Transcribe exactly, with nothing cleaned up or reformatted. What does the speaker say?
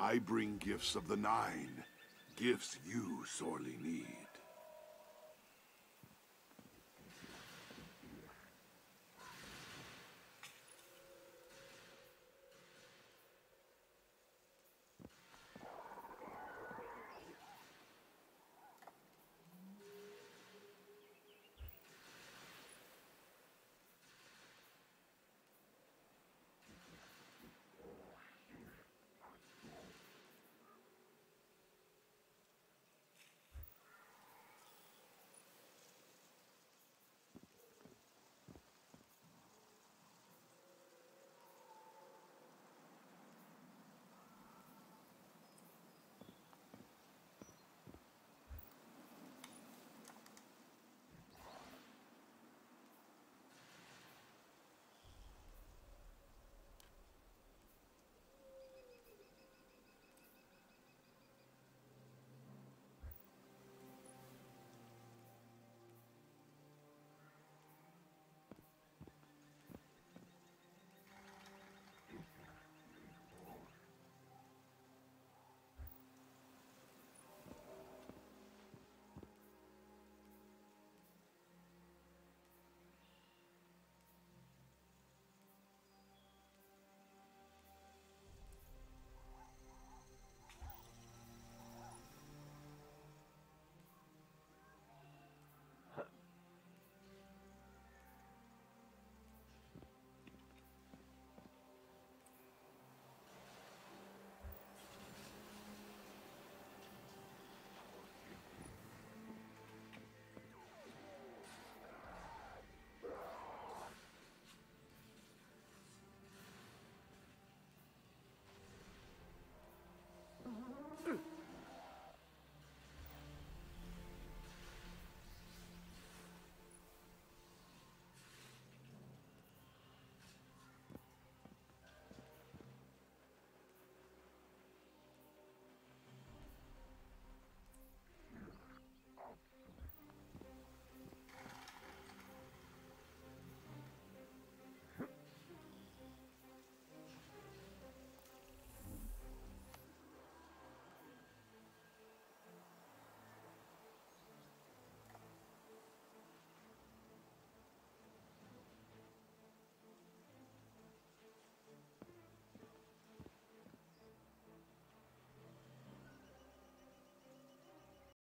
I bring gifts of the Nine, gifts you sorely need.